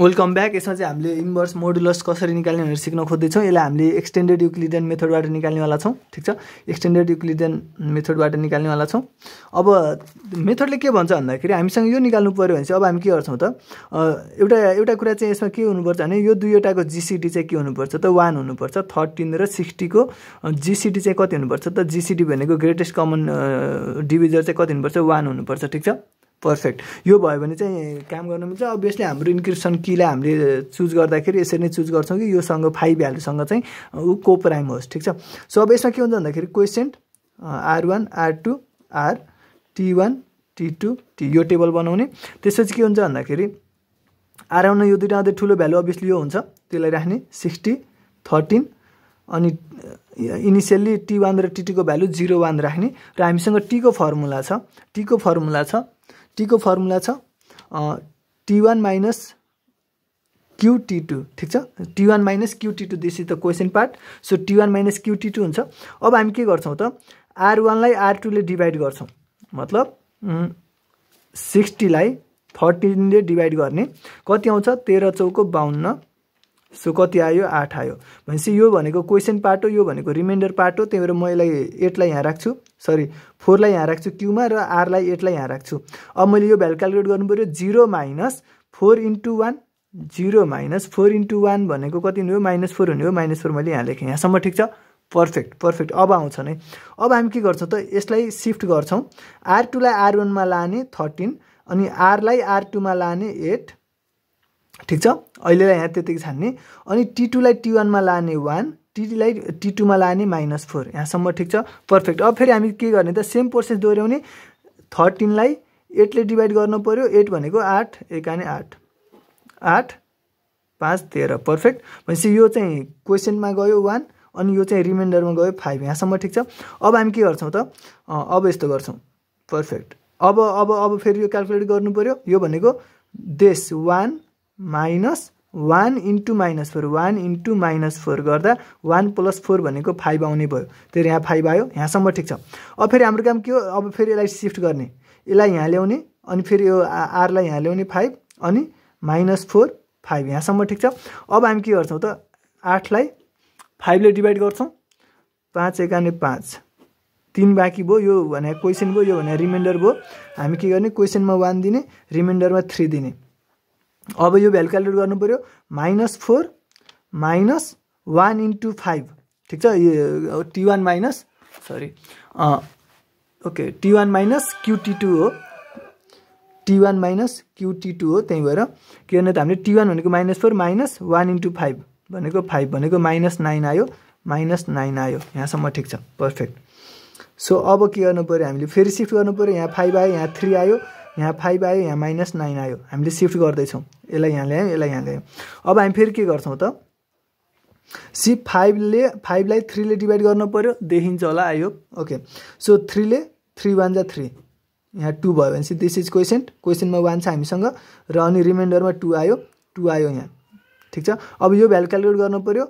Welcome back. यसमा चाहिँ हामीले इन्भर्स मोडुलस कसरी निकाल्ने भनेर सिक्न खोज्दैछौँ। यसलाई हामीले एक्सटेन्डेड युक्लिडियन मेथडबाट निकाल्नेवाला छौँ। ठिक छ, एक्सटेन्डेड युक्लिडियन मेथडबाट निकाल्नेवाला छौँ। अब मेथडले के भन्छ भन्दाखेरि हामीसँग यो निकाल्नु पर्यो भने चाहिँ अब हामी के गर्छौँ त, एउटा कुरा चाहिँ यसमा के हुनुपर्छ भने यो दुईवटाको जीसीडी चाहिँ के हुनुपर्छ त, 1 हुनुपर्छ। 13 र 60 को जीसीडी चाहिँ कति हुनुपर्छ त, जीसीडी भनेको ग्रेटेस्ट कमन डिभिजर चाहिँ कति हुनुपर्छ, 1 हुनुपर्छ। ठिक छ, पर्फेक्ट। यो भयो भने चाहिँ काम गर्न मिल्छ। अभियसली हाम्रो इन्क्रिप्सन कीलाई हामीले चुज गर्दाखेरि यसरी नै चुज गर्छौँ कि योसँग 5 भ्यालुसँग चाहिँ ऊ कोप्राइम होस्। ठिक छ, सो अब यसमा के हुन्छ भन्दाखेरि quotient R1 R2 R T1 T2 T यो टेबल बनाउने। त्यसपछि के हुन्छ भन्दाखेरि R1 यो दुईटा अझै ठुलो भ्यालु अभियसली यो हुन्छ, त्यसलाई राख्ने 60 13 अनि इनिसियल्ली T1 र T2 को भ्यालु 0 1 राख्ने। र हामीसँग T को फर्मुला छ T1 माइनस QT2। ठीक छ, T1 minus QT2 this is the question part. So T1 minus QT2 हुन्छ। अब हामी के गर्छौँ त, R1 लाई R2 ले डिवाइड गर्छौँ, मतलब 60 लाई 13 ले डिवाइड गर्ने। कति आउँछ, 13 चौको 52, सो कति आयो, 8 आयो। भनेपछि यो भनेको क्वेसन पार्ट हो, यो भनेको रिमाइन्डर पार्ट हो। त्यही भएर म यसलाई 8 लाई यहाँ राख्छु, सरी 4 लाई यहाँ राख्छु क्यूमा र R लाई 8 लाई यहाँ राख्छु। अब मैले यो भ्यालु क्याल्कुलेट गर्नु पर्यो। 0 - 4 × 1, 0 - 4 × 1 भनेको कति हुने हो, -4 हुने हो। -4 मैले यहाँ लेखेँ यहाँसम्म। ठीक छ, पर्फेक्ट पर्फेक्ट। अब आउँछ नै, अब हामी के गर्छौँ त, यसलाई शिफ्ट गर्छौँ। R2 लाई R1 मा लाने 13 अनि R लाई R2 मा लाने 8। ठीक छ, अहिलेलाई यहाँ त्यतिकै छान्ने। अनि T2 लाई T1 मा लाने 1, T2 लाई T2 मा लाने -4 यहाँसम्म। ठीक छ, पर्फेक्ट। अब फेरि हामी के गर्ने त, सेम प्रोसेस दोहोऱ्याउने। 13 लाई 8 ले डिवाइड गर्नु पर्यो, 8 भनेको 8 एकाने 8 8 5 13 पर्फेक्ट। भनेपछि यो चाहिँ क्वेसनमा गयो 1 अनि यो चाहिँ रिमाइन्डरमा गयो 5 यहाँसम्म। ठिक छ, अब हामी के गर्छौँ त, अब यस्तो गर्छौँ, पर्फेक्ट। अब अब अब फेरि यो क्याल्कुलेट गर्नु पर्यो। यो भनेको देश 1 माइनस 1 × -4, 1 × -4 गर्दा 1 + 4 भनेको 5 आउने भयो। त्यही यहाँ 5 आयो यहाँसम्म। ठिक छ, अब फेरि हाम्रो काम के हो, अब फेरि यसलाई सिफ्ट गर्ने, यसलाई यहाँ ल्याउने अनि फेरि यो आरलाई यहाँ ल्याउने 5 अनि -4 5 यहाँसम्म। ठिक छ, अब हामी के गर्छौँ त, 8 लाई 5 ले डिवाइड गर्छौं, 5 एकाने 5 3 बाँकी भयो। यो भने क्वेसन भयो, यो भने रिमाइन्डर भयो। हामी के गर्ने, क्वेसनमा 1 दिने, रिमाइन्डरमा 3 दिने। अब यो भ्यालु क्याल्कुलेट गर्नु पर्यो, -4 - 1 × 5। ठीक छ, यो T1 minus sorry okay T1 minus QT2 हो, T1 माइनस QT2 हो। त्यही भएर के गर्ने त, हामीले T1 भनेको -4 माइनस 1 × 5 भनेको 5 भनेको -9 आयो, -9 आयो यहाँसम्म। ठिक छ, पर्फेक्ट। सो अब के गर्नु पर्यो, हामीले फेरि सिफ्ट गर्नु पर्यो। यहाँ 5 आयो, यहाँ 3 आयो, यहाँ 5 आयो, यहाँ -9 आयो। हामीले सिफ्ट गर्दैछौँ, यसलाई यहाँ ल्यायौँ, यसलाई यहाँ ल्यायौँ। अब हामी फेरि के गर्छौँ त, फाइभलाई 3 ले डिभाइड गर्नु पर्यो, देखिन्छ होला आयो। ओके, सो 3 ले 3 × 1 = 3 यहाँ 2 भयो। भनेपछि दिस इज क्वेसन, क्वेसनमा 1 छ हामीसँग र अनि रिमाइन्डरमा 2 आयो यहाँ। ठिक छ, अब यो भ्यालु क्याल्कुलेट गर्नु पर्यो।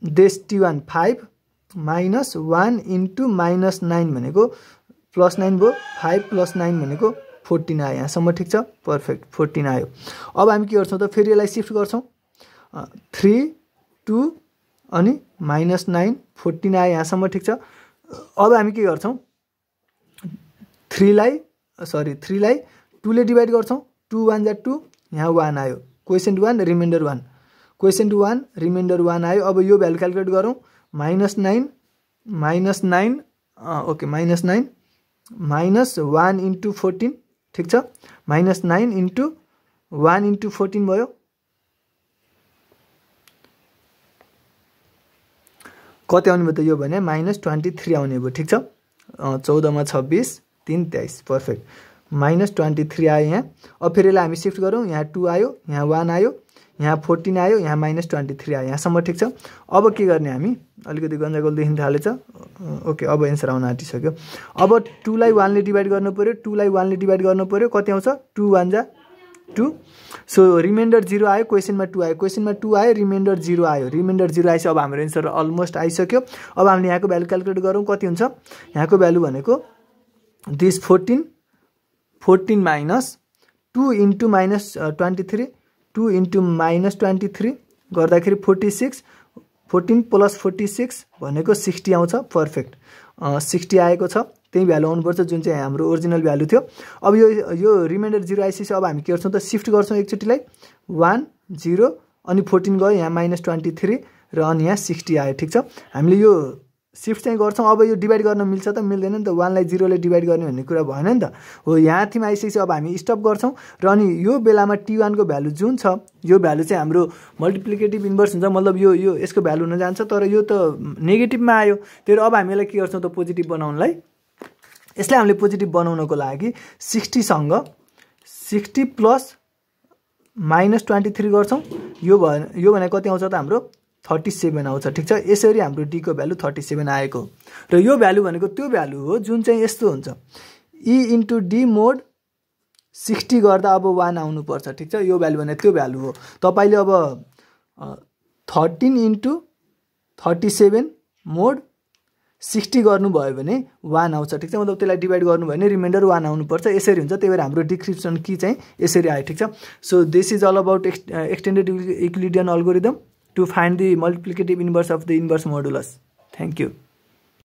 देश T1 5 माइनस 1 × -9 भनेको +9 भयो, 5 + 9 भनेको 14 आयो यहाँसम्म। ठिक छ, पर्फेक्ट, 14 आयो। अब हामी के गर्छौँ त, फेरि यसलाई सिफ्ट गर्छौँ। 3 2 अनि -9 14 आयो यहाँसम्म। ठिक छ, अब हामी के गर्छौँ, 3 लाई 2 ले डिभाइड गर्छौँ, 2 × 1 = 2 यहाँ 1 आयो। क्वेसन 1 रिमाइन्डर 1, क्वेसन 1 रिमाइन्डर 1 आयो। अब यो भ्यालु क्याल्कुलेट गरौँ, -9 ओके -9 -1 × 14। ठीक छ, -9 × 1 × 14 भयो। कति आउने भयो त, यो भने -23 आउने भयो। ठिक छ, 14 मा 26 3 23 पर्फेक्ट, -23 आयो यहाँ। अब फेरि यसलाई हामी सिफ्ट गरौँ, यहाँ 2 आयो, यहाँ 1 आयो, यहाँ 14 आयो, यहाँ -23 आयो यहाँसम्म। ठिक छ, अब के गर्ने, हामी अलिकति गन्जागोल देखिन थालेछ। ओके, अब एन्सर आउन आँटिसक्यो। अब 2 लाई 1 ले डिभाइड गर्नु पर्यो, 2 लाई 1 ले डिभाइड गर्नु पर्यो। कति आउँछ, 2 × 1 = 2 सो रिमाइन्डर 0 आयो, क्वेसनमा 2 आयो, क्वेसनमा 2 आयो, रिमाइन्डर 0 आयो, रिमाइन्डर 0 आएपछि अब हाम्रो एन्सर अलमोस्ट आइसक्यो। अब हामीले यहाँको भ्यालु क्याल्कुलेट गरौँ, कति हुन्छ यहाँको भ्यालु भनेको दिस 14 - 2 × -23 टू इंटू माइनस 23 गर्दाखेरि 46 14 प्लस 46 भनेको 60 आउँछ पर्फेक्ट 60 आएको छ त्यही भ्यालु आउनुपर्छ जुन चाहिँ हाम्रो ओरिजिनल भ्यालु थियो। अब यो रिमाइन्डर 0 आइसक्यो अब हामी के गर्छौं त शिफ्ट गर्छौं एकचोटीलाई 1 0 अनि 14 गयो यहाँ -23 र अनि यहाँ 60 आयो ठीक छ। हामीले यो शिफ्ट चाहिँ गर्छौं अब यो डिवाइड गर्न मिल्छ त मिल्दैन नि त 1 लाई 0 ले डिवाइड गर्ने भन्ने कुरा भएन नि त हो यहाँ थिम आइसक्यो अब हामी स्टप गर्छौं र अनि यो बेलामा t1 को भ्यालु जुन छ यो भ्यालु चाहिँ हाम्रो मल्टिप्लिकेटिभ इन्भर्स हुन्छ मतलब यो यसको भ्यालु हुन जान्छ तर यो त नेगेटिभमा आयो त्यसैले अब हामी यसलाई के गर्छौं त पोजिटिभ बनाउनलाई यसलाई हामीले पोजिटिभ बनाउनको लागि 60 सँग 60 प्लस -23 गर्छौं यो भने कति आउँछ त हाम्रो 37 आउँछ ठीक छ। यसरी हाम्रो d को भ्यालु 37 आएको र यो भ्यालु भनेको त्यो भ्यालु हो जुन चाहिँ यस्तो हुन्छ e इन्टु d मोड 60 गर्दा अब 1 आउनु पर्छ ठीक छ। यो भ्यालु भने त्यो भ्यालु हो तपाईले अब 13 इन्टु 37 मोड 60 गर्नु भयो भने 1 आउँछ ठीक छ मतलब त्यसलाई डिवाइड गर्नु भयो भने रिमाइन्डर 1 आउनु पर्छ यसरी हुन्छ त्यसैले हाम्रो डिस्क्रिप्सन की चाहिँ यसरी आयो ठीक छ। So this is all about extended Euclidean algorithm to find the multiplicative inverse of the inverse modulus. Thank you.